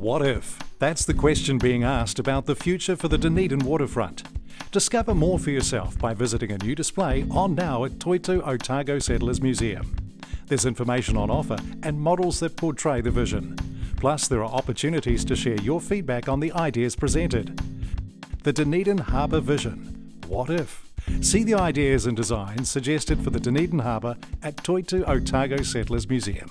What if? That's the question being asked about the future for the Dunedin waterfront. Discover more for yourself by visiting a new display on now at Toitū Otago Settlers Museum. There's information on offer and models that portray the vision. Plus, there are opportunities to share your feedback on the ideas presented. The Dunedin Harbour Vision. What if? See the ideas and designs suggested for the Dunedin Harbour at Toitū Otago Settlers Museum.